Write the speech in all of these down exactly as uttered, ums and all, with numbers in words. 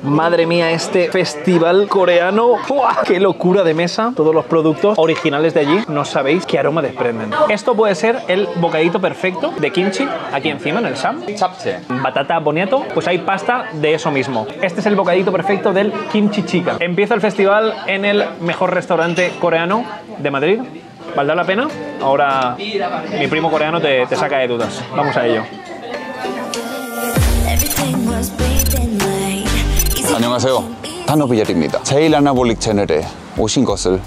Madre mía, este festival coreano, ¡buah! ¡Qué locura de mesa! Todos los productos originales de allí, no sabéis qué aroma desprenden. Esto puede ser el bocadito perfecto de kimchi, aquí encima en el ssam. Japchae. Batata boniato, pues hay pasta de eso mismo. Este es el bocadito perfecto del kimchi jjigae. Empieza el festival en el mejor restaurante coreano de Madrid. ¿Valdrá la pena? Ahora mi primo coreano te, te saca de dudas. Vamos a ello. 안녕하세요. 단어비열입니다. 제일 아나볼릭 채널에 오신 것을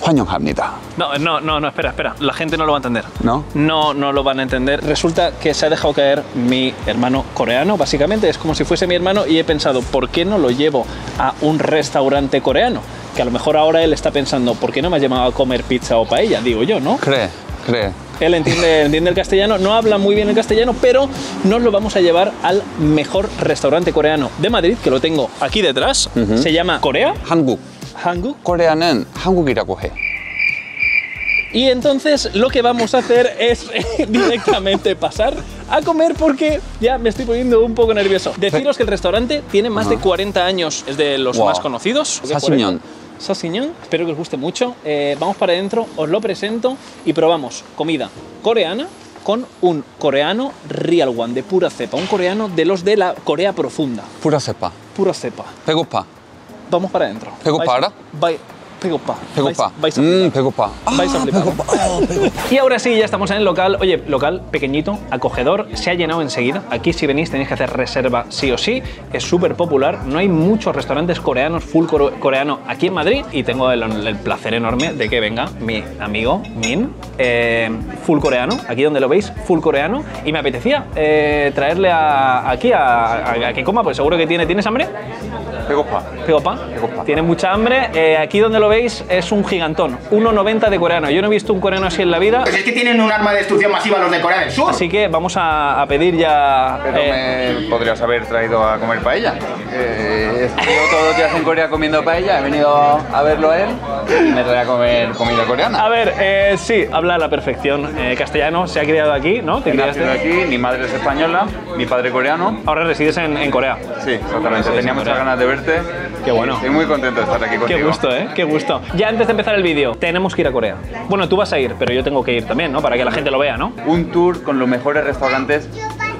환영합니다. No, no, no, no, espera, espera. La gente no lo va a entender. ¿No? No, no lo van a entender. Resulta que se ha dejado caer mi hermano coreano, básicamente. Es como si fuese mi hermano y he pensado, ¿por qué no lo llevo a un restaurante coreano? Que a lo mejor ahora él está pensando, ¿por qué no me ha llamado a comer pizza o paella? Digo yo, ¿no? Cree, cree. Él entiende, entiende el castellano, no habla muy bien el castellano, pero nos lo vamos a llevar al mejor restaurante coreano de Madrid, que lo tengo aquí detrás. Uh-huh. Se llama Corea Hanguk. Hanguk. Corea는 한국이라고 해. Y entonces lo que vamos a hacer es directamente pasar a comer porque ya me estoy poniendo un poco nervioso. Deciros que el restaurante tiene más uh-huh. de cuarenta años, es de los wow. más conocidos. 사십 년. 사십 년. Espero que os guste mucho. Eh, vamos para adentro, os lo presento y probamos comida coreana con un coreano real one, de pura cepa. Un coreano de los de la Corea profunda. Pura cepa. Pura cepa. 배고파. Vamos para adentro. 배고파 알아? 배고파. 배고파. Vais, vais a mm, 배고파. Ah, vais a 배고파. Oh, 배고파. Y ahora sí, ya estamos en el local. Oye, local pequeñito, acogedor, se ha llenado enseguida. Aquí si venís tenéis que hacer reserva sí o sí. Es súper popular. No hay muchos restaurantes coreanos, full coreano aquí en Madrid. Y tengo el, el placer enorme de que venga mi amigo Min, eh, full coreano. Aquí donde lo veis, full coreano. Y me apetecía eh, traerle a, aquí a, a, a que coma, pues seguro que tiene. ¿Tienes hambre? 배고파. 배고파. 배고파. Tiene mucha hambre. Eh, aquí donde lo veis es un gigantón, uno noventa de coreano. Yo no he visto un coreano así en la vida. Pues es que tienen un arma de destrucción masiva los de Corea del Sur. Así que vamos a, a pedir ya. Pero eh... me podrías haber traído a comer paella. Eh, yo todos los días en Corea comiendo paella, he venido a verlo a él y me trae a comer comida coreana. A ver, eh, sí, habla a la perfección eh, castellano, se ha criado aquí, ¿no? Te criaste aquí, mi madre es española, mi padre coreano. Ahora resides en, en Corea. Sí, exactamente. Tenía muchas ganas de verte. Qué bueno. Estoy muy contento de estar aquí contigo. Qué gusto, ¿eh? Qué gusto. Ya antes de empezar el vídeo, tenemos que ir a Corea. Bueno, tú vas a ir, pero yo tengo que ir también, ¿no? Para que la gente lo vea, ¿no? Un tour con los mejores restaurantes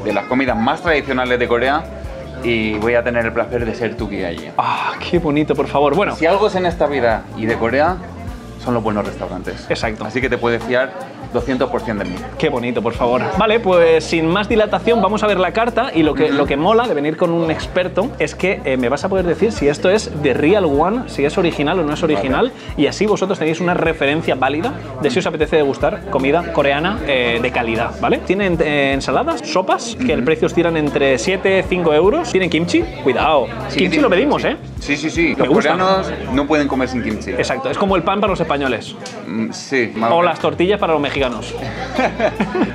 de las comidas más tradicionales de Corea y voy a tener el placer de ser tu guía allí. ¡Ah, qué bonito, por favor! Bueno, si algo es en esta vida y de Corea, son los buenos restaurantes. Exacto. Así que te puedes fiar doscientos por ciento de mí. Qué bonito, por favor. Vale, pues sin más dilatación vamos a ver la carta y lo que, mm-hmm. lo que mola de venir con un experto es que eh, me vas a poder decir si esto es de real one, si es original o no es original, vale. Y así vosotros tenéis una referencia válida de si os apetece degustar comida coreana eh, de calidad, ¿vale? Tienen eh, ensaladas, sopas, mm-hmm. que el precio os tiran entre siete y cinco euros. Tienen kimchi, cuidado. Sí, kimchi lo pedimos, kimchi. ¿eh? Sí, sí, sí. Me los gusta. Coreanos no pueden comer sin kimchi. Exacto, es como el pan para los españoles. Mm, sí. Más o bien. Las tortillas para los mexicanos.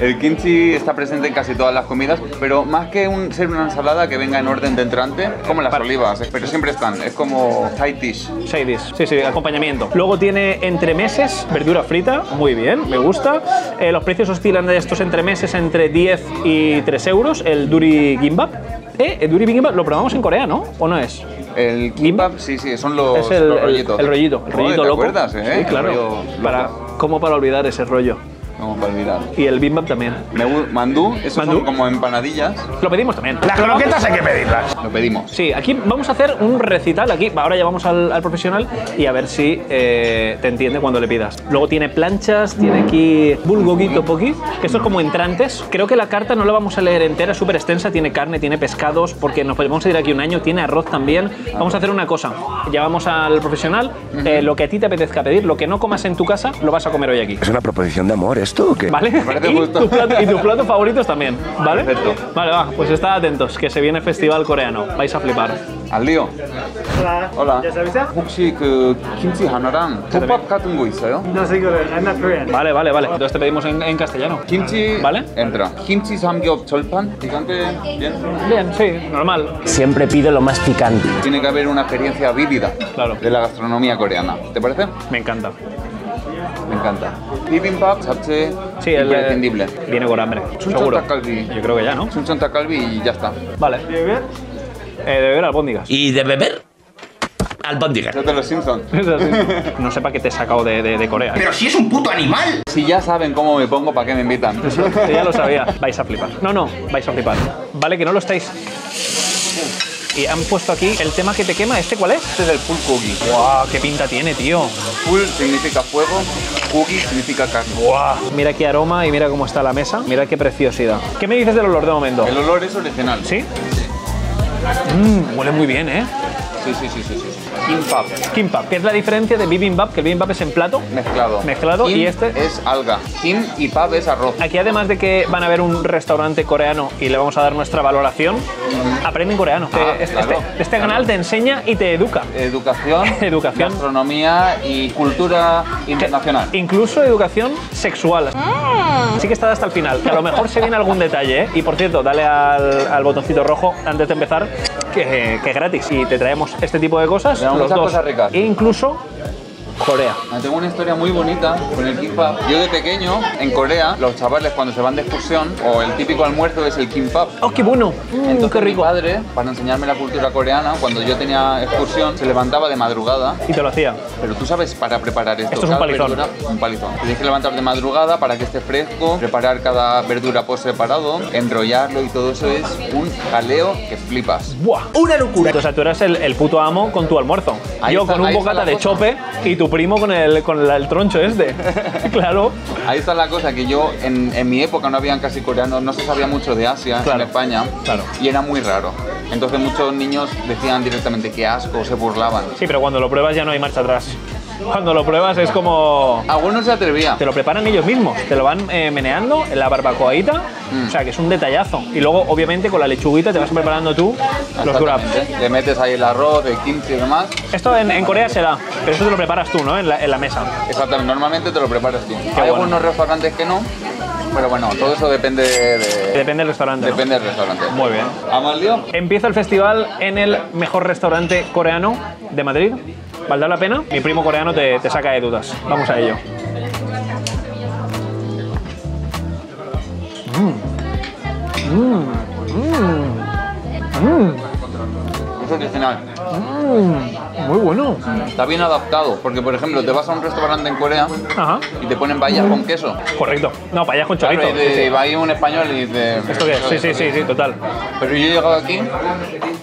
El kimchi está presente en casi todas las comidas, pero más que un, ser una ensalada que venga en orden de entrante, como las vale. olivas, pero siempre están, es como side dish. Side dish, sí, sí, acompañamiento. Luego tiene entremeses, verdura frita, muy bien, me gusta. Eh, los precios oscilan de estos entremeses entre diez y tres euros, el duri kimbap. Eh, el duri kimbap lo probamos en Corea, ¿no? ¿O no es? El kimbap, sí, sí, son los, es el, los rollitos. El, el rollito, el rollito ¿te loco. Acuerdas, eh? Sí, claro, para, como para olvidar ese rollo. Vamos para olvidar. Y el bibimbap también. Me, mandú, eso mandú. Son como empanadillas. Lo pedimos también. Las croquetas hay que pedirlas. Lo pedimos. Sí, aquí vamos a hacer un recital. Aquí, ahora ya vamos al, al profesional y a ver si eh, te entiende cuando le pidas. Luego tiene planchas, tiene aquí bulgogi, tteokbokki, que esto es como entrantes. Creo que la carta no la vamos a leer entera, es súper extensa. Tiene carne, tiene pescados, porque nos podemos ir aquí un año. Tiene arroz también. Vamos a hacer una cosa. Llevamos al profesional eh, lo que a ti te apetezca pedir. Lo que no comas en tu casa, lo vas a comer hoy aquí. Es una proposición de amor, ¿eh? ¿Esto o qué? ¿Vale? Y tus platos tu plato favoritos también, ¿vale? Perfecto. Vale, va, pues estad atentos, que se viene festival coreano. Vais a flipar. Al lío. Hola. Hola. ¿Ya sabéis? 혹시 그 김치 하나랑 볶밥 같은 거 있어요? No sé, I'm not Korean. Vale, vale, vale. Entonces te pedimos en, en castellano. Kimchi, ¿vale? Entra. Kimchi samgyeopsal pan, picante, bien. Bien, sí, normal. Siempre pido lo más picante. Tiene que haber una experiencia vívida claro. de la gastronomía coreana. ¿Te parece? Me encanta. Me encanta. Bibimbap, japchae, sí, el imprescindible. Viene con hambre, seguro. Yo creo que ya, ¿no? Sunchon takalbi y ya está. Vale. Eh, de beber albóndigas. ¿Y de beber? Albóndigas. No te los Simpsons. No sepa que te he sacado de, de, de Corea. ¡Pero si es un puto animal! Si ya saben cómo me pongo, ¿para qué me invitan? Eso, ya lo sabía. Vais a flipar. No, no, vais a flipar. Vale, que no lo estáis... Y han puesto aquí el tema que te quema. ¿Este cuál es? Este es el bulgogi. ¡Guau! Wow, ¡qué pinta tiene, tío! Full significa fuego, gogi significa carne. ¡Guau! Wow. Mira qué aroma y mira cómo está la mesa. Mira qué preciosidad. ¿Qué me dices del olor de momento? El olor es original. ¿Sí? Sí. Mm, huele muy bien, ¿eh? Sí, sí, sí, sí, sí. Kimbap. Kimbap, que es la diferencia de bibimbap, que el bibimbap es en plato. Mezclado. Mezclado kim y este... es alga. Kim y pap es arroz. Aquí además de que van a ver un restaurante coreano y le vamos a dar nuestra valoración, mm-hmm. aprenden coreano. Ah, este, claro, este, este claro. canal te enseña y te educa. Educación, educación. Gastronomía y cultura internacional. Que, incluso educación sexual. Mm. Así que está hasta el final. Que a lo mejor se viene algún detalle, ¿eh? Y por cierto, dale al, al botoncito rojo antes de empezar, que, que es gratis. Y te traemos este tipo de cosas. Los dos. Cosas ricas. E incluso Corea. Tengo una historia muy bonita con el kimbap. Yo de pequeño, en Corea, los chavales cuando se van de excursión, o el típico almuerzo es el kimbap. ¡Oh, qué bueno! Entonces, qué rico. Mi padre, para enseñarme la cultura coreana, cuando yo tenía excursión, se levantaba de madrugada. Y te lo hacía. Pero tú sabes, para preparar esto. Esto es un palizón. Verdura, un palizón. Tienes que levantar de madrugada para que esté fresco, preparar cada verdura por separado, enrollarlo y todo eso es un jaleo que flipas. ¡Buah! ¡Una locura! O sea, tú eras el, el puto amo con tu almuerzo. Ahí yo está, con un bocata de cosa. chope y tu primo con el, con la, el troncho este. Claro. Ahí está la cosa, que yo en, en mi época no habían casi coreanos, no se sabía mucho de Asia, claro, en España, claro, y era muy raro. Entonces muchos niños decían directamente que asco, se burlaban. Sí, pero cuando lo pruebas ya no hay marcha atrás. Cuando lo pruebas es como... Algunos se atrevía. Te lo preparan ellos mismos, te lo van eh, meneando en la barbacoaita, mm. o sea que es un detallazo. Y luego, obviamente, con la lechuguita te vas preparando tú los wraps. Le metes ahí el arroz, el kimchi y demás. Esto en, en Corea se da, pero eso te lo preparas tú, ¿no? En la, en la mesa. Exactamente, normalmente te lo preparas tú. Qué Hay bueno. algunos restaurantes que no, pero bueno, todo eso depende de... Depende del restaurante, Depende ¿no? del restaurante. Muy bien. ¿Vamos al lío? Empieza el festival en el mejor restaurante coreano de Madrid. ¿Valdrá la pena? Mi primo coreano te, te saca de dudas. Vamos a ello. Mm. Mm. Mm. Mm. Es original. Mm. Muy bueno. Está bien adaptado, porque por ejemplo te vas a un restaurante en Corea, ajá, y te ponen bayas con queso. Correcto. No, bayas con chorizo. Claro, y te, sí, sí. va ahí un español y dice... ¿Esto qué es? Sí, sí, sí, sí, total. Pero yo he llegado aquí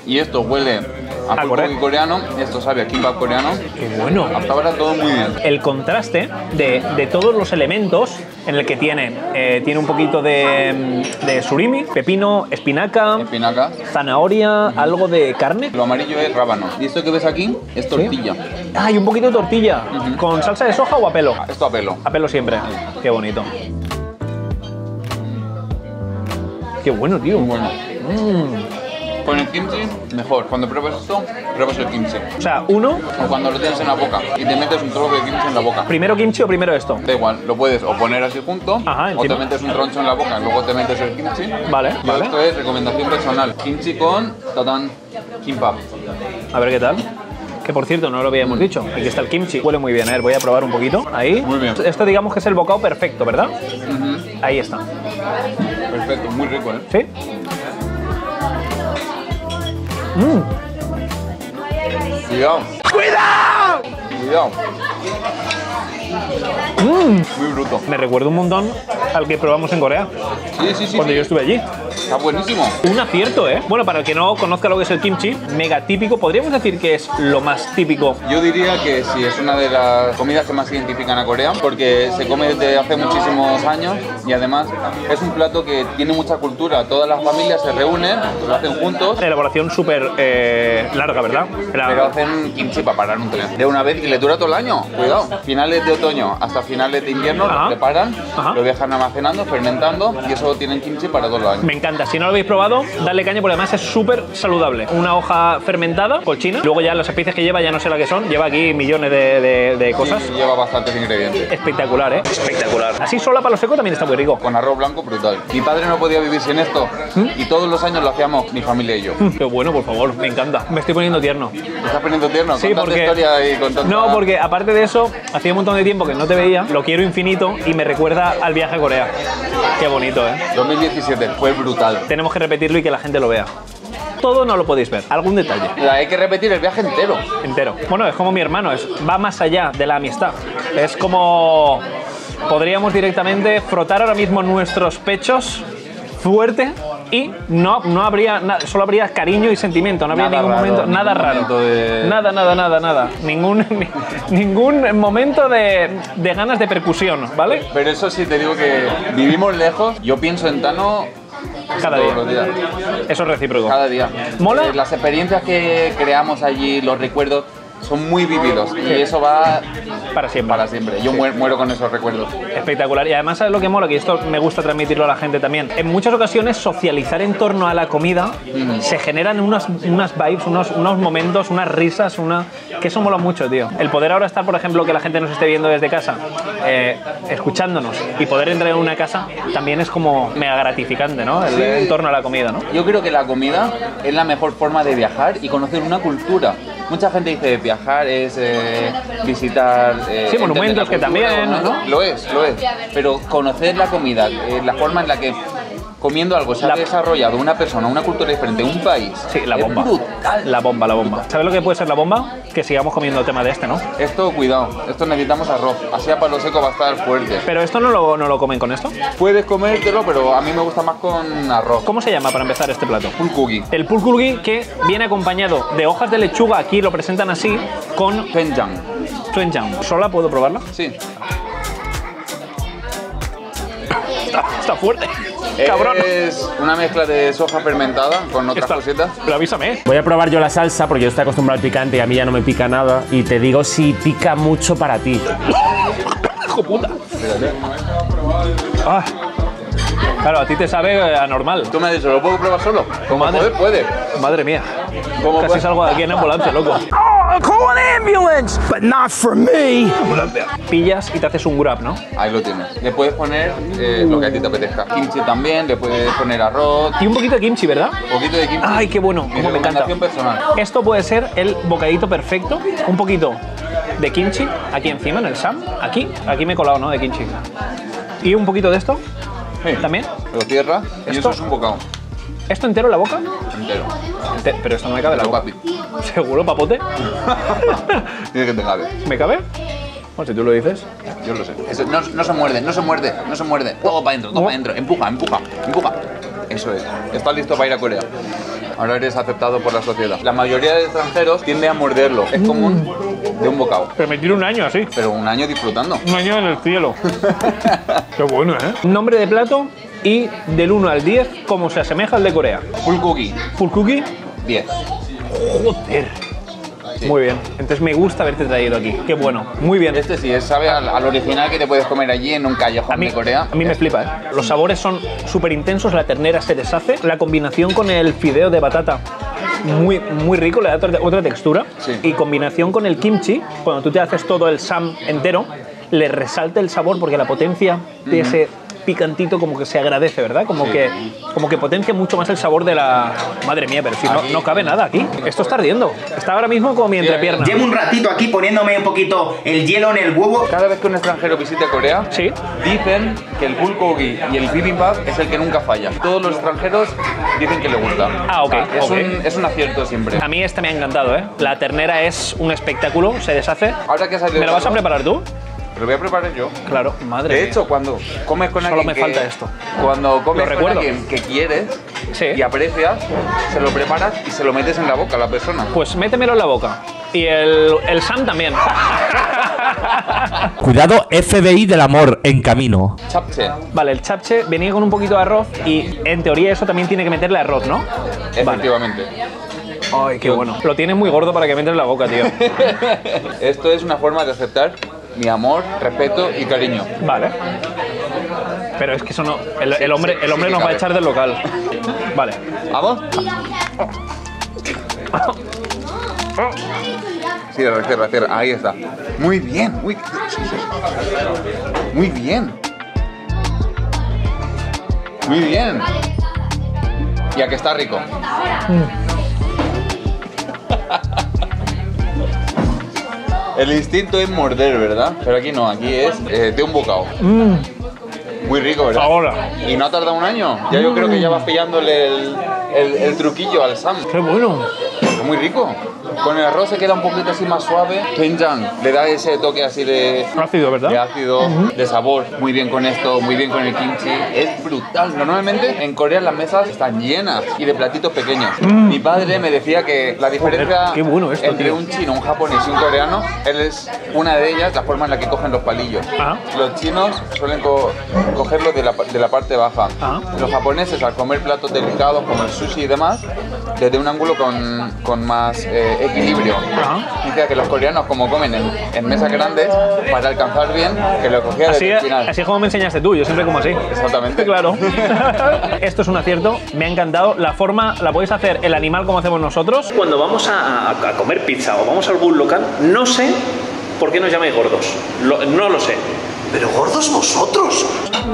y esto huele... A bulgogi coreano, esto sabe a kimbap coreano. Qué bueno. Hasta ahora todo muy bien. El contraste de, de todos los elementos en el que tiene. Eh, tiene un poquito de, de surimi, pepino, espinaca, espinaca. zanahoria, uh-huh. algo de carne. Lo amarillo es rábano. Y esto que ves aquí es tortilla. ¿Sí? Ah, y un poquito de tortilla. Uh-huh. ¿Con salsa de soja o a pelo? Esto a pelo. A pelo siempre. Sí. Qué bonito. Qué bueno, tío. Muy bueno. Mm. Con el kimchi, mejor. Cuando pruebas esto, pruebas el kimchi. O sea, uno... O cuando lo tienes en la boca y te metes un trozo de kimchi en la boca. ¿Primero kimchi o primero esto? Da igual, lo puedes o poner así junto, Ajá, o te metes un troncho en la boca y luego te metes el kimchi. Vale, y vale. Esto es recomendación personal. Kimchi con tatán kimbap. A ver qué tal. Que por cierto, no lo habíamos mm. dicho. Aquí está el kimchi. Huele muy bien. A ver, voy a probar un poquito. Ahí. Muy bien. Esto digamos que es el bocado perfecto, ¿verdad? Uh-huh. Ahí está. Perfecto, muy rico, ¿eh? Sí. Mm. Cuidado. ¡Cuidado! Cuidado. Mm. Muy bruto. Me recuerda un montón al que probamos en Corea. Sí, sí, sí. Cuando sí. yo estuve allí. Está buenísimo. Un acierto, ¿eh? Bueno, para el que no conozca lo que es el kimchi, mega típico. ¿Podríamos decir que es lo más típico? Yo diría que sí, es una de las comidas que más identifican a Corea, porque se come desde hace muchísimos años y además es un plato que tiene mucha cultura. Todas las familias se reúnen, lo hacen juntos. Elaboración súper eh, larga, ¿verdad? Era... Pero hacen kimchi para parar un tren. De una vez y le dura todo el año. Cuidado. Finales de otoño hasta finales de invierno Ajá. lo preparan, Ajá. lo dejan almacenando, fermentando y eso tienen kimchi para todo el año. Me encanta. Si no lo habéis probado, dale caña porque además es súper saludable. Una hoja fermentada, colchina. Luego ya las especies que lleva, ya no sé la que son. Lleva aquí millones de, de, de cosas. Sí, lleva bastantes ingredientes. Espectacular, ¿eh? Espectacular. Así sola para lo seco también está muy rico. Con arroz blanco brutal. Mi padre no podía vivir sin esto. ¿Mm? Y todos los años lo hacíamos mi familia y yo. Mm, qué bueno, por favor. Me encanta. Me estoy poniendo tierno. ¿Me estás poniendo tierno? Sí, con porque... historia y con tanta... No, porque aparte de eso, hacía un montón de tiempo que no te veía. Lo quiero infinito y me recuerda al viaje a Corea. Qué bonito, ¿eh? dos mil diecisiete fue brutal. Tenemos que repetirlo y que la gente lo vea. todo no lo podéis ver, algún detalle. Hay que repetir el viaje entero. Entero. Bueno, es como mi hermano, es, va más allá de la amistad. Es como... podríamos directamente frotar ahora mismo nuestros pechos fuerte y no, no habría, na, solo habría cariño y sentimiento, no habría nada ningún raro, momento, ningún nada raro, momento de... nada, nada, nada, nada, ningún, ni, ningún momento de, de ganas de percusión, ¿vale? Pero eso sí te digo que vivimos lejos, yo pienso en Tano cada día. Eso es recíproco. Cada día. ¿Mola? Eh, las experiencias que creamos allí, los recuerdos, son muy vividos y eso va para siempre. Para siempre. Yo sí. muero con esos recuerdos. Espectacular. Y además, ¿sabes lo que mola? Que esto me gusta transmitirlo a la gente también. En muchas ocasiones, socializar en torno a la comida mm. se generan unas, unas vibes, unos, unos momentos, unas risas, una... que eso mola mucho, tío. El poder ahora estar, por ejemplo, que la gente nos esté viendo desde casa, eh, escuchándonos y poder entrar en una casa también es como mega gratificante, ¿no? El sí. en torno a la comida, ¿no? Yo creo que la comida es la mejor forma de viajar y conocer una cultura. Mucha gente dice viajar es eh, visitar... Eh, sí, monumentos que también... ¿no? ¿no? Lo es, lo es. Pero conocer la comida, eh, la forma en la que comiendo algo se ha la... desarrollado una persona, una cultura diferente, un país... Sí, la bomba. Brutal. La bomba, la bomba. ¿Sabes lo que puede ser la bomba? Que sigamos comiendo el tema de este, ¿no? Esto, cuidado. Esto necesitamos arroz. Así a palo seco va a estar fuerte. ¿Pero esto no lo, no lo comen con esto? Puedes comértelo, pero a mí me gusta más con arroz. ¿Cómo se llama para empezar este plato? Bulgogi. El bulgogi que viene acompañado de hojas de lechuga, aquí lo presentan así, con... doenjang. Doenjang. ¿Sola puedo probarla? Sí. Está, está fuerte, es cabrón. Es una mezcla de soja fermentada con otras está. cositas. Pero avísame. Voy a probar yo la salsa porque yo estoy acostumbrado al picante y a mí ya no me pica nada. Y te digo si pica mucho para ti. ¡Hijo puta! Ah. Claro, a ti te sabe anormal. Tú me has dicho, ¿lo puedo probar solo? Como puedes, puedes. Madre mía. Casi puede? salgo de aquí en ambulancia, loco. Call an ambulance, but not for me. Pillas y te haces un wrap, ¿no? Ahí lo tienes. Le puedes poner eh, lo que a ti te apetezca. Kimchi también, le puedes poner arroz. Y un poquito de kimchi, ¿verdad? Un poquito de kimchi. Ay, qué bueno, como me encanta. Personal. Esto puede ser el bocadito perfecto. Un poquito de kimchi aquí encima, en el ssam. Aquí, aquí me he colado, ¿no? De kimchi. Y un poquito de esto. Sí. También. Lo cierra. Y esto eso es un bocado. ¿Esto entero en la boca? Entero. Ente pero esto no me cabe en la boca. Papi. ¿Seguro, papote? Dice que te cabe. ¿Me cabe? Bueno, si tú lo dices. Yo lo sé. Eso, no, no se muerde, no se muerde, no se muerde. Todo para adentro, todo para adentro. Empuja, empuja, empuja. Eso es. Estás listo para ir a Corea. Ahora eres aceptado por la sociedad. La mayoría de extranjeros tiende a morderlo. Es común de un bocado. Pero me tiro un año así. Pero un año disfrutando. Un año en el cielo. Qué bueno, ¿eh? Nombre de plato. Y del uno al diez, ¿cómo se asemeja al de Corea? Bulgogi. Bulgogi. diez. Joder. Sí. Muy bien. Entonces me gusta haberte traído aquí. Qué bueno. Muy bien. Este sí, es, sabe al, al original que te puedes comer allí en un callejón mí, de Corea. A mí me flipa, ¿eh? Los sabores son súper intensos, la ternera se deshace. La combinación con el fideo de batata, muy, muy rico, le da otra textura. Sí. Y combinación con el kimchi, cuando tú te haces todo el ssam entero, le resalta el sabor porque la potencia de uh-huh. ese... picantito como que se agradece, ¿verdad? Como, sí. que, como que potencia mucho más el sabor de la... Madre mía, pero si no, no cabe nada aquí. Esto está ardiendo. Está ahora mismo como mi entrepierna. Llevo un ratito aquí poniéndome un poquito el hielo en el huevo. Cada vez que un extranjero visite Corea, ¿sí? dicen que el bulgogi y el bibimbap es el que nunca falla. Todos los extranjeros dicen que le gusta. Ah, ok. O sea, es, okay. Un, es un acierto siempre. A mí este me ha encantado, ¿eh? La ternera es un espectáculo, se deshace. Ahora que ¿Me lo vas a preparar tú? Lo voy a preparar yo. Claro, madre De hecho, mía. cuando comes con alguien Solo me que, falta esto. Cuando comes con alguien que quieres sí. y aprecias, se lo preparas y se lo metes en la boca a la persona. Pues métemelo en la boca. Y el, el ssam también. Cuidado, F B I del amor en camino. Japchae. Vale, el japchae venía con un poquito de arroz y en teoría eso también tiene que meterle arroz, ¿no? Efectivamente. Vale. Ay, qué bueno. Lo tienes muy gordo para que metas en la boca, tío. Esto es una forma de aceptar mi amor, respeto y cariño. Vale. Pero es que eso no... El, el hombre, el hombre sí, sí, nos cabe. va a echar del local. Vale. ¿Vamos? Sí, cierra, cierra. Ahí está. Muy bien. Muy, muy bien. Muy bien. Ya que está rico. Mm. El instinto es morder, ¿verdad? Pero aquí no, aquí es eh, de un bocado. Mm. Muy rico, ¿verdad? Ahora. ¿Y no ha tardado un año? Ya mm. yo creo que ya vas pillándole el... el, el truquillo al sam. ¡Qué bueno! Es muy rico. Con el arroz se queda un poquito así más suave. Doenjang le da ese toque así de... ácido, ¿verdad? De ácido, uh-huh. de sabor. Muy bien con esto, muy bien con el kimchi. Es brutal. Normalmente en Corea las mesas están llenas y de platitos pequeños. Mm. Mi padre me decía que la diferencia Qué bueno esto, entre tío. un chino, un japonés y un coreano, él es una de ellas, la forma en la que cogen los palillos. Ah. Los chinos suelen co cogerlos de la, de la parte baja. Ah. Los japoneses, al comer platos delicados como el sushi y demás, desde un ángulo con, con más... Eh, equilibrio. Ajá. Dice que los coreanos, como comen en, en mesas grandes, para alcanzar bien, que lo cogía desde el final. Así es como me enseñaste tú, yo siempre como así. Exactamente. Claro. Esto es un acierto, me ha encantado. La forma, la podéis hacer el animal como hacemos nosotros. Cuando vamos a, a comer pizza o vamos al bus local, no sé por qué nos llamáis gordos. Lo, no lo sé. Pero gordos vosotros.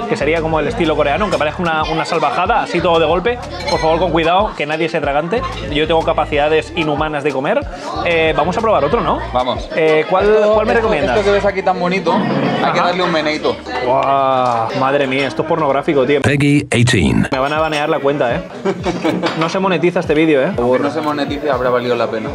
Que sería como el estilo coreano, aunque parezca una, una salvajada, así todo de golpe. Por favor, con cuidado, que nadie se tragante. Yo tengo capacidades inhumanas de comer. Eh, vamos a probar otro, ¿no? Vamos. Eh, ¿Cuál, esto, cuál me esto, recomiendas? Esto que ves aquí tan bonito, Ajá. hay que darle un meneito. Wow, madre mía, esto es pornográfico, tío. Peggy dieciocho. Me van a banear la cuenta, ¿eh? No se monetiza este vídeo, ¿eh? Por no se monetiza, habrá valido la pena.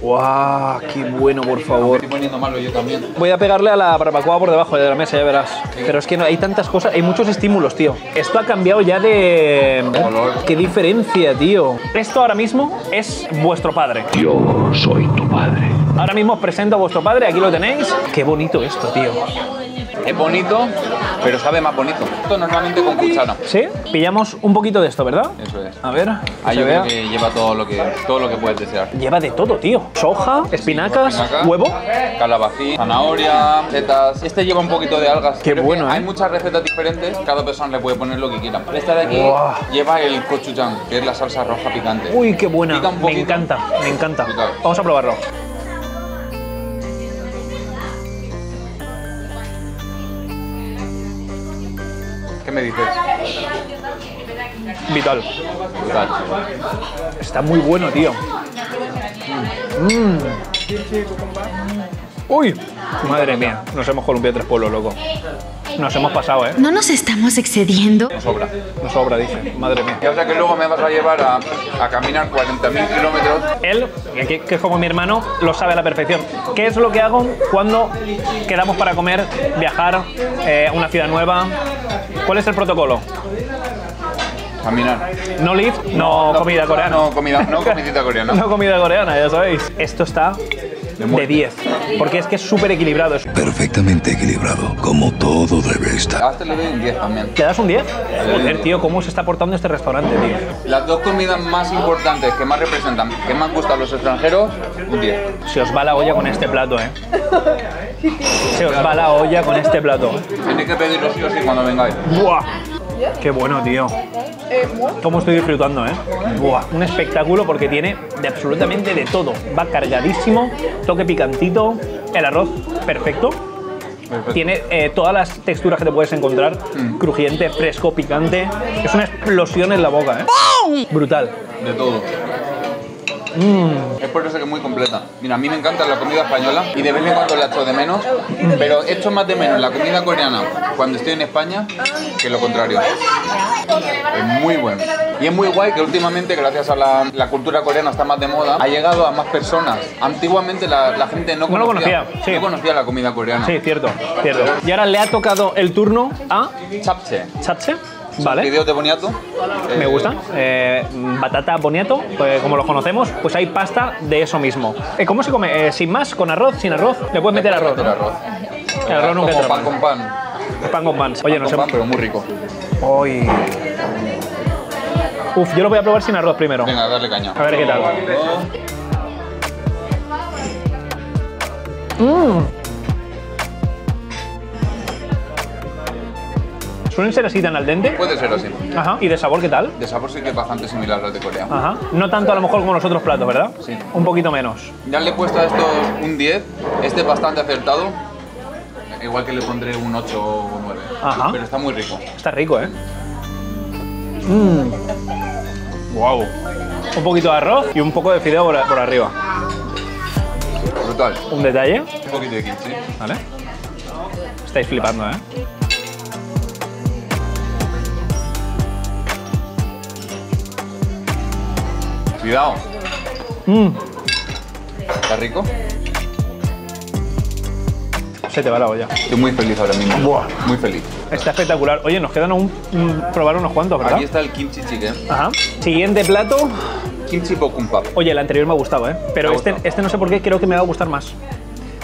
Wow, qué bueno, por favor. Estoy poniendo malo yo también. Voy a pegarle a la barbacoa por debajo de la mesa, ya verás. Sí. Pero es que no, hay tantas cosas. Hay muchos estímulos, tío. Esto ha cambiado ya de... ¿Eh? ¡Qué diferencia, tío! Esto ahora mismo es vuestro padre. Yo soy tu padre. Ahora mismo os presento a vuestro padre. Aquí lo tenéis. ¡Qué bonito esto, tío! Es bonito, pero sabe más bonito. Esto normalmente con cuchara. ¿Sí? Pillamos un poquito de esto, ¿verdad? Eso es. A ver. Ahí yo veo que lleva todo lo que, todo lo que puedes desear. Lleva de todo, tío. Soja, espinacas, sí, espinaca, huevo. Calabacín, zanahoria, setas. Este lleva un poquito de algas. Qué Creo bueno, ¿eh? Hay muchas recetas diferentes. Cada persona le puede poner lo que quiera. Esta de aquí wow. lleva el gochujang, que es la salsa roja picante. Uy, qué buena. Pica un poquito. Me encanta, me encanta. Pica. Vamos a probarlo. ¿Qué me dices? Vital. Vital. Está muy bueno, tío. Mm. ¡Uy! Madre mía, nos hemos columpiado tres pueblos, loco. Nos hemos pasado, ¿eh? ¿No nos estamos excediendo? Nos sobra. Nos sobra, dice. Madre mía. Y ahora que luego me vas a llevar a, a caminar cuarenta mil kilómetros. Él, que, que es como mi hermano, lo sabe a la perfección. ¿Qué es lo que hago cuando quedamos para comer, viajar eh, a una ciudad nueva? ¿Cuál es el protocolo? Caminar. No live, no, no comida coreana. No, comida, no comidita coreana. No comida coreana, ya sabéis. Esto está... de diez, porque es que es súper equilibrado. Perfectamente equilibrado, como todo debe estar. A este le doy un diez también. ¿Le das un diez? Joder, tío, cómo se está portando este restaurante, tío. Las dos comidas más importantes, que más representan, que más gustan los extranjeros, un diez. Se os va la olla con este plato, ¿eh? Se os va la olla con este plato. Tenéis que pedirlo sí o sí cuando vengáis. ¡Buah! ¡Qué bueno, tío! Cómo estoy disfrutando, ¿eh? Buah, un espectáculo porque tiene de absolutamente de todo. Va cargadísimo, toque picantito, el arroz perfecto. Perfecto. Tiene eh, todas las texturas que te puedes encontrar. Mm. Crujiente, fresco, picante. Es una explosión en la boca, ¿eh? ¡Bum! Brutal. De todo. Mm. Es por eso que es muy completa. Mira, a mí me encanta la comida española y de vez en cuando la echo de menos, mm. pero echo más de menos la comida coreana cuando estoy en España que lo contrario. Es muy bueno. Y es muy guay que últimamente, gracias a la, la cultura coreana está más de moda, ha llegado a más personas. Antiguamente la, la gente no, no conocía, lo conocía sí. no conocía la comida coreana. Sí, cierto, cierto. Y ahora le ha tocado el turno a... Japchae. Japchae. Vale. Fideos de boniato. Me eh, gusta. Eh, batata boniato, pues como lo conocemos, pues hay pasta de eso mismo. Eh, ¿Cómo se come? Eh, ¿Sin más? ¿Con arroz? ¿Sin arroz? ¿Le puedes meter arroz? Meter arroz. El arroz es nunca como pan con pan. Pan con pan. Oye, pan no con sé. Pan, pero muy rico. Uy. Uf, yo lo voy a probar sin arroz primero. Venga, darle caña. A ver qué tal. Mmm. ¿Suelen ser así tan al dente? Puede ser así. Ajá. ¿Y de sabor qué tal? De sabor sí que es bastante similar a los de Corea. Ajá. No tanto a lo mejor como los otros platos, ¿verdad? Sí. Un poquito menos. Ya le he puesto a estos un diez. Este es bastante acertado. Igual que le pondré un ocho o nueve. Ajá. Pero está muy rico. Está rico, ¿eh? Mmm. Wow. Un poquito de arroz y un poco de fideo por, por arriba. Brutal. Un detalle. Un poquito de kimchi. Vale. Estáis flipando, ¿eh? Cuidado. Mm. ¿Está rico? Se te va la olla. Estoy muy feliz ahora mismo. Buah. Muy feliz. Está espectacular. Oye, nos quedan un, un probar unos cuantos, ¿verdad? Aquí está el kimchi jjigae. Ajá. Siguiente plato. Kimchi bokkeumbap. Oye, el anterior me ha gustado, ¿eh? Pero este, gustado. este no sé por qué, creo que me va a gustar más.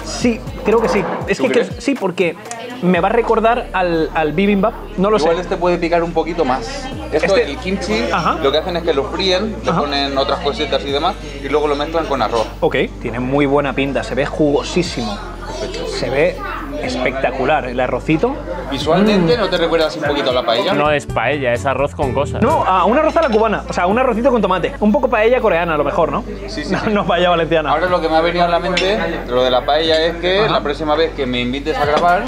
Sí, creo que sí. Es que creo, sí, porque me va a recordar al, al bibimbap. No lo Igual sé. Igual este puede picar un poquito más. Esto, este... el kimchi, Ajá. lo que hacen es que lo fríen, Ajá. le ponen otras cositas y demás, y luego lo mezclan con arroz. Ok, tiene muy buena pinta, se ve jugosísimo. Se ve espectacular el arrocito. Visualmente, mm. ¿no te recuerdas un poquito a la paella? No es paella, es arroz con cosas. No, a un arroz a la cubana, o sea, un arrocito con tomate. Un poco paella coreana a lo mejor, ¿no? Sí, sí. No, sí. no paella valenciana. Ahora lo que me ha venido a la mente, lo de la paella, es que Ajá. la próxima vez que me invites a grabar,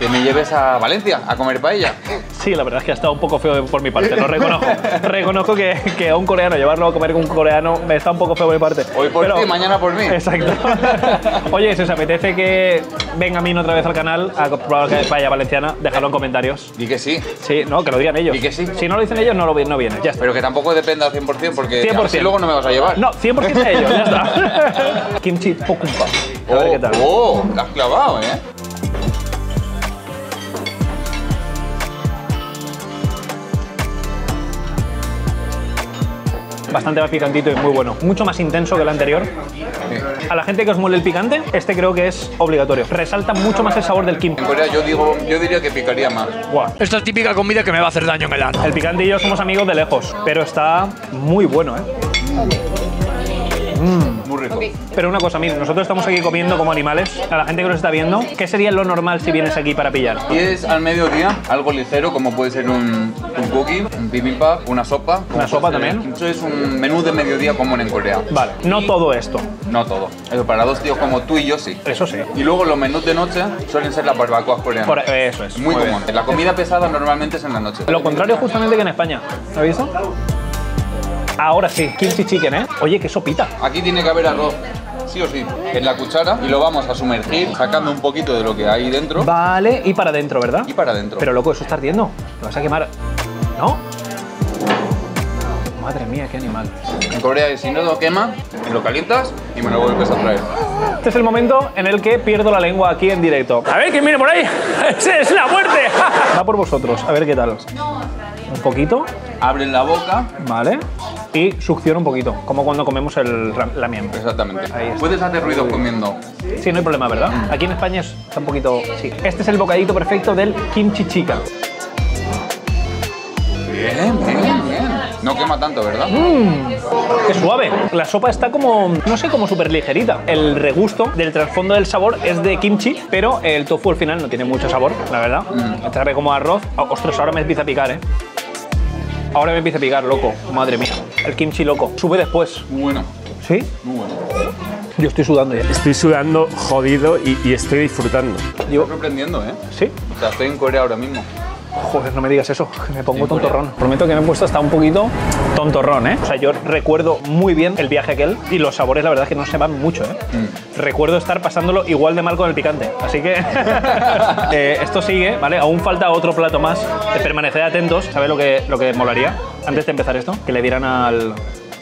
que me lleves a Valencia a comer paella. Sí, la verdad es que ha estado un poco feo por mi parte, lo reconozco. Reconozco que, que a un coreano, llevarlo a comer con un coreano, me está un poco feo por mi parte. Hoy por ti, mañana por mí. Exacto. Oye, si os apetece que venga Min otra vez al canal a probar paella valenciana, dejadlo en comentarios. Y que sí. Sí, no, que lo digan ellos. Y que sí. Si no lo dicen ellos, no, lo, no viene. Ya está. Pero que tampoco dependa al cien por cien, porque cien por cien. Si luego no me vas a llevar. No, cien por cien de ellos, ya está. Kimchi bokkeumbap. A ver qué tal. Oh, la has clavado, ¿eh? Bastante más picantito y muy bueno. Mucho más intenso que el anterior. Sí. A la gente que os mole el picante, este creo que es obligatorio. Resalta mucho más el sabor del kimchi. En Corea yo, digo, yo diría que picaría más. Wow. Esta es típica comida que me va a hacer daño en el ano. El picante y yo somos amigos de lejos, pero está muy bueno, ¿eh? Mm. Muy rico. Pero una cosa, miren, nosotros estamos aquí comiendo como animales. A la gente que nos está viendo, ¿qué sería lo normal si vienes aquí para pillar? Y es al mediodía, algo ligero, como puede ser un bulgogi, un bibimbap, una sopa. ¿Una sopa también? Eso es un menú de mediodía común en Corea. Vale, no todo esto. No todo. Eso para dos tíos como tú y yo sí. Eso sí. Y luego los menús de noche suelen ser las barbacoas coreanas. Por eso es. Muy, muy común. Bien. La comida pesada normalmente es en la noche. Lo contrario justamente que en España. ¿Lo habéis visto? Ahora sí, kimchi chicken, ¿eh? Oye, qué sopita. Aquí tiene que haber arroz, sí o sí, en la cuchara y lo vamos a sumergir sacando un poquito de lo que hay dentro. Vale, y para adentro, ¿verdad? Y para adentro. Pero loco, eso está ardiendo. Lo vas a quemar, ¿no? Madre mía, qué animal. En Corea, si no lo quema, lo calientas y me lo vuelves a traer. Este es el momento en el que pierdo la lengua aquí en directo. A ver, que mire por ahí. ¡Ese es la muerte! Va por vosotros, a ver qué tal. Un poquito. Abren la boca. Vale. Y succiona un poquito, como cuando comemos el ramen. Exactamente. Puedes hacer ruido comiendo. Sí, no hay problema, ¿verdad? Mm. Aquí en España está un poquito... Sí. Este es el bocadito perfecto del kimchi chicken. Bien, bien, bien. No quema tanto, ¿verdad? Mm. ¡Qué suave! La sopa está como, no sé, como súper ligerita. El regusto del trasfondo del sabor es de kimchi, pero el tofu al final no tiene mucho sabor, la verdad. Mm. Sabe como arroz. Oh, ostras, ahora me empieza a picar, ¿eh? Ahora me empieza a picar, loco. Madre mía. El kimchi, loco. Sube después. Muy bueno. ¿Sí? Muy bueno. Yo estoy sudando ya. Estoy sudando jodido y, y estoy disfrutando. Yo... Está sorprendiendo, ¿eh? Sí. O sea, estoy en Corea ahora mismo. Joder, no me digas eso, me pongo tontorrón. Prometo que me he puesto hasta un poquito tontorrón, ¿eh? O sea, yo recuerdo muy bien el viaje aquel y los sabores, la verdad, es que no se van mucho, ¿eh? Mm. Recuerdo estar pasándolo igual de mal con el picante, así que eh, esto sigue, ¿vale? Aún falta otro plato más, eh, permaneced atentos, ¿sabes lo que, lo que molaría? Antes de empezar esto, que le dieran al...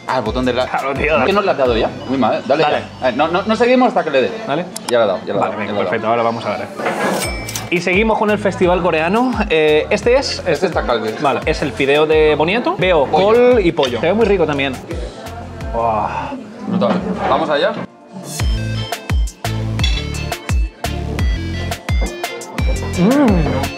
Ah, el botón de la... Claro, tío, ¿por qué no le has dado ya? Muy mal, dale, dale. Ya. Ver, no, no, no seguimos hasta que le dé. ¿Vale? Ya lo he dado, ya lo he dado. Vale, venga, perfecto, ahora vamos a ver, ¿eh? Y seguimos con el festival coreano. Eh, este es... Este, este está calve. Vale, es el fideo de boniato. Veo pollo. Col y pollo. Se ve muy rico también. Oh. Brutal. Vamos allá. Mm.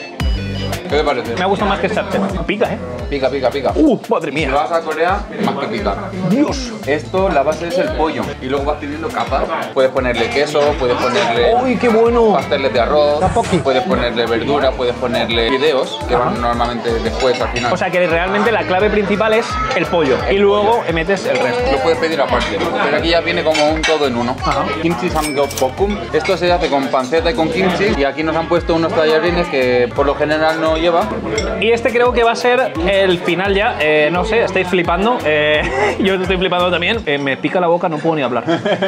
¿Qué te parece? Me ha gustado más que el Japchae. Pica, ¿eh? Pica, pica, pica. ¡Uh, madre mía! Si vas a Corea, más que pica. ¡Dios! Esto, la base es el pollo. Y luego vas pidiendo capas. Puedes ponerle queso, puedes ponerle... ¡Uy, qué bueno! Pasteles de arroz. Tteokbokki. Puedes ponerle verdura, puedes ponerle fideos, que Ajá. van normalmente después al final. O sea que realmente la clave principal es el pollo. El y luego pollo. metes el resto. Lo puedes pedir aparte. Pero aquí ya viene como un todo en uno. Ajá. Kimchi samgyeopsal. Esto se hace con panceta y con kimchi. Y aquí nos han puesto unos tallarines que por lo general no... lleva. Y este creo que va a ser el final ya. Eh, no sé, estáis flipando. Eh, yo estoy flipando también. Eh, me pica la boca, no puedo ni hablar.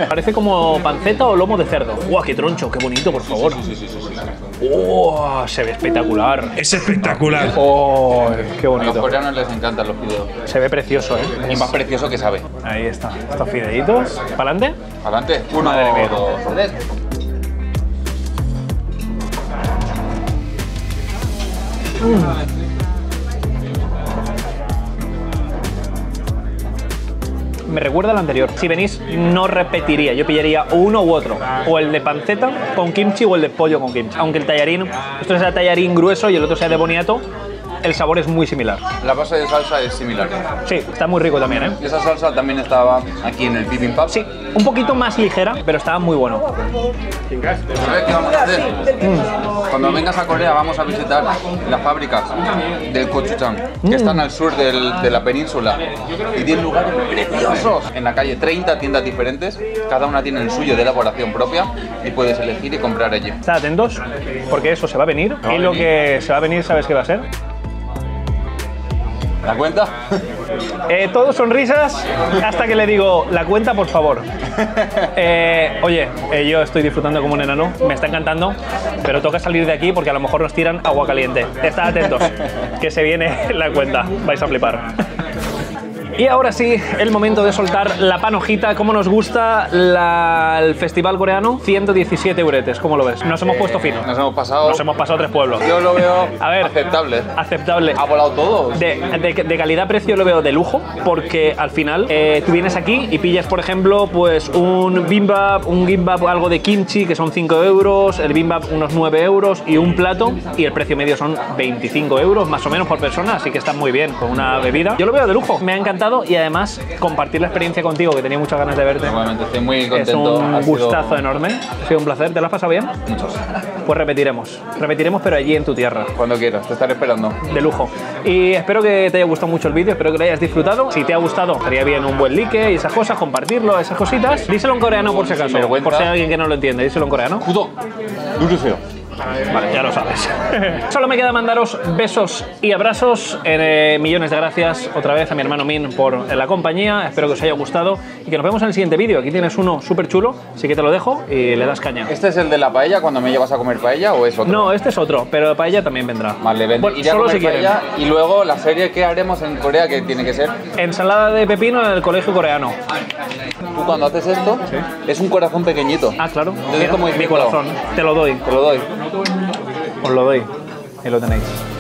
Parece como panceta o lomo de cerdo. ¡Guau, qué troncho! ¡Qué bonito, por favor! Sí, sí, sí, sí, sí, sí. ¡Oh! Se ve espectacular. ¡Es espectacular! ¡Oh! ¡Qué bonito! A los coreanos les encantan los fideos. Se ve precioso, ¿eh? Y más precioso que sabe. Ahí está. Estos fideitos. ¿Para adelante? ¿Para adelante? Uno, dos, tres. Mm. Me recuerda al anterior. Si venís, no repetiría. Yo pillaría uno u otro. O el de panceta con kimchi o el de pollo con kimchi. Aunque el tallarín, esto sea tallarín grueso y el otro sea de boniato, el sabor es muy similar. La base de salsa es similar. Sí, está muy rico también, ¿eh? Y esa salsa también estaba aquí en el bibimbap. Sí, un poquito más ligera, pero estaba muy bueno. ¿Sabes qué vamos a hacer? Mm. Cuando vengas a Corea vamos a visitar las fábricas del Gochujang, mm. que están al sur del, de la península. Y tienen lugares preciosos. En la calle treinta tiendas diferentes, cada una tiene el suyo de elaboración propia y puedes elegir y comprar allí. Estad atentos, porque eso se va a venir. No, y lo que se va a venir, ¿sabes qué va a ser? ¿La cuenta? Eh, todos sonrisas hasta que le digo, la cuenta, por favor. Eh, oye, eh, yo estoy disfrutando como un enano, me está encantando, pero toca salir de aquí porque a lo mejor nos tiran agua caliente. Estad atentos, que se viene la cuenta, vais a flipar. Y ahora sí, el momento de soltar la panojita, como nos gusta la, el festival coreano, ciento diecisiete euretes, ¿cómo lo ves? Nos hemos eh, puesto fino. Nos hemos pasado. Nos hemos pasado tres pueblos. Yo lo veo a ver, aceptable. Aceptable. Ha volado todo. De, de, de calidad-precio lo veo de lujo, porque al final eh, tú vienes aquí y pillas, por ejemplo, pues un bibimbap, un kimbap, algo de kimchi, que son cinco euros, el bibimbap unos nueve euros y un plato, y el precio medio son veinticinco euros, más o menos por persona, así que está muy bien con una bebida. Yo lo veo de lujo. Me ha encantado. Y además compartir la experiencia contigo, que tenía muchas ganas de verte. Normalmente estoy muy contento. Es un gustazo sido... enorme. Ha sido un placer. ¿Te lo has pasado bien? Muchos. Pues repetiremos. Repetiremos, pero allí en tu tierra. Cuando quieras. Te estaré esperando. De lujo. Y espero que te haya gustado mucho el vídeo. Espero que lo hayas disfrutado. Si te ha gustado, estaría bien un buen like y esas cosas, compartirlo, esas cositas. Díselo en coreano por si acaso. Por si hay alguien que no lo entiende. Díselo en coreano. Judo. Vale, ya lo sabes. Solo me queda mandaros besos y abrazos. Eh, millones de gracias otra vez a mi hermano Min por la compañía. Espero que os haya gustado y que nos vemos en el siguiente vídeo. Aquí tienes uno súper chulo, así que te lo dejo y le das caña. ¿Este es el de la paella cuando me llevas a comer paella o es otro? No, este es otro, pero la paella también vendrá. Vale, ven, bueno, iré solo a comer si paella y luego la serie que haremos en Corea, que tiene que ser ensalada de pepino en el colegio coreano. Tú cuando haces esto, ¿sí? Es un corazón pequeñito. Ah, claro. Entonces, mi, mi corazón. Te lo doy. Te lo doy. Os lo doy y lo tenéis.